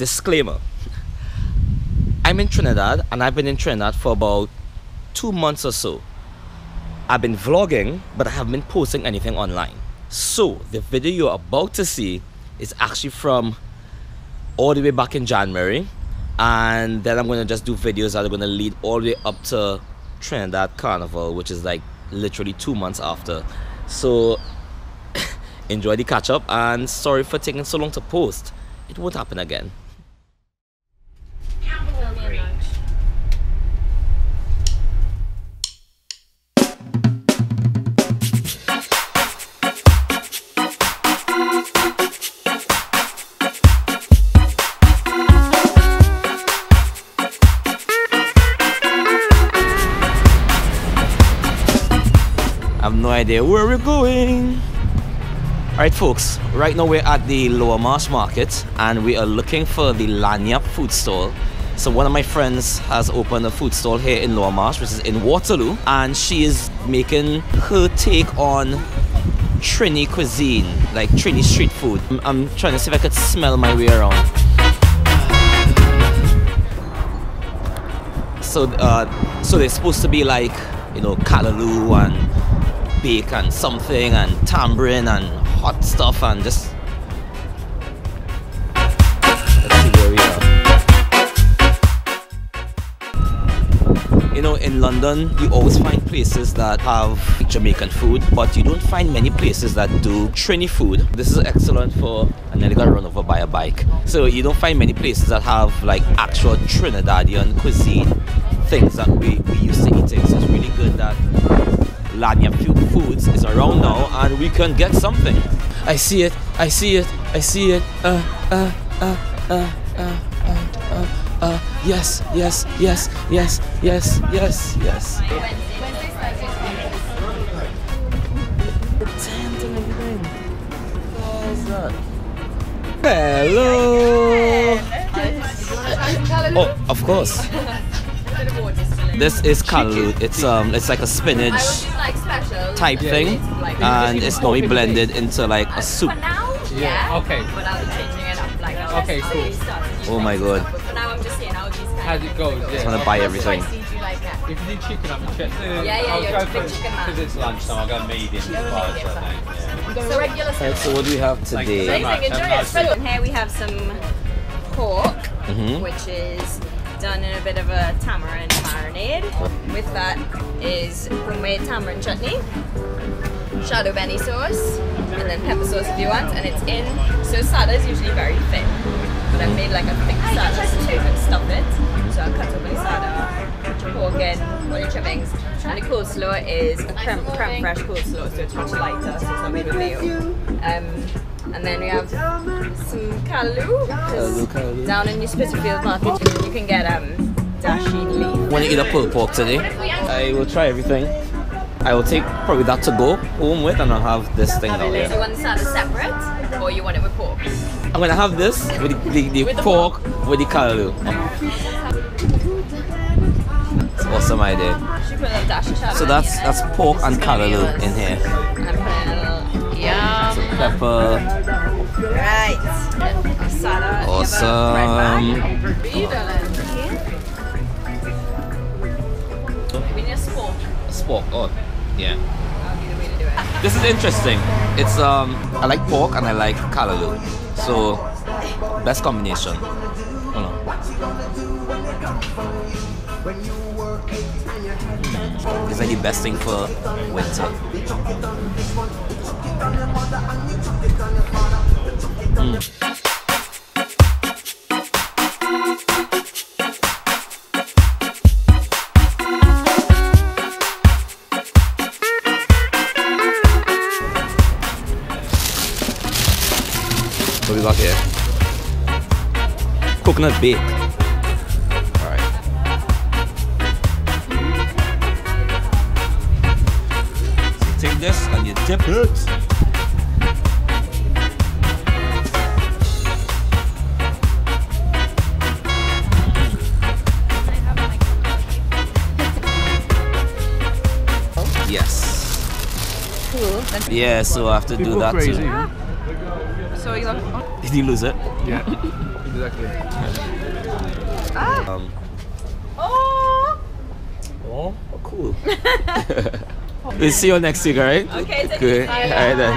disclaimer. I'm in Trinidad, and I've been in Trinidad for about 2 months or so. I've been vlogging, but I haven't been posting anything online. So the video you're about to see is actually from all the way back in January, and then I'm going to just do videos that are going to lead all the way up to Trinidad Carnival, which is like literally 2 months after. So enjoy the catch up, and sorry for taking so long to post. It won't happen again. No idea where we're going. Alright folks, right now we're at the Lower Marsh market and we are looking for the Lanyap food stall. So one of my friends has opened a food stall here in Lower Marsh, which is in Waterloo, and she is making her take on Trini cuisine, like Trini street food. I'm trying to see if I could smell my way around. So, they're supposed to be like, you know, callaloo and bake and something and tambourine and hot stuff and just... Let's see where we are. You know, in London you always find places that have Jamaican food, but you don't find many places that do Trini food. This is excellent for... and then I got run over by a bike. So you don't find many places that have like actual Trinidadian cuisine, things that we used to eating. So it's really good that Lanyap Foods is around now and we can get something. I see it, I see it, I see it. Yes, yes, yes, yes, yes, yes, yes. Hello. Oh, of course. This is callaloo. It's like a spinach type thing, and it's normally blended into like a soup. Yeah. Okay. But I'll be changing it up. Like, okay, cool. Oh my god. For now, I'm just saying I'll just. How's it go? I just want to buy everything. If you do chicken, I'm check. Yeah, I'll go for chicken because it's lunchtime. I'll go medium. So regular. So what do we have today? Amazing. Here we have some pork, which is done in a bit of a tamarind marinade. With that is homemade tamarind chutney, shadow benny sauce, and then pepper sauce if you want. And it's in, so salad is usually very thin, but I've made like a thick salad so you can stuff it. So I'll cut up my salad, pork in, all your trimmings, and the coleslaw is a creme fraiche coleslaw, so it's much lighter, so it's not made with mayo. And then we have some callaloo. Down in your Spitalfields market, you can get dasheen leaf. Want to eat a pulled pork today? I will try everything. I will take probably that to go home with, and I'll have this thing down here. Do you want the salad separate, or you want it with pork? I'm going to have this with the pork with the callaloo. It's an awesome idea. So that's pork and callaloo in here. Yeah. Pepper. Right. Awesome. We need a spork. A spork. Oh, yeah. That'll be the way to do it. This is interesting. It's I like pork and I like callaloo, so best combination. Oh no. It's like the best thing for winter. What we got here? Coconut bake. All right. So take this and you dip it. Yeah, so I have to do that too. So you love... Did you lose it? Yeah, exactly. Ah. Oh. Oh. Cool. We'll see you next week, alright? Okay, good. Alright then.